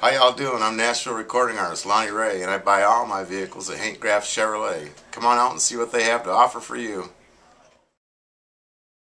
How y'all doing? I'm National Recording Artist Lonnie Ray, and I buy all my vehicles at Hank Graff Chevrolet. Come on out and see what they have to offer for you.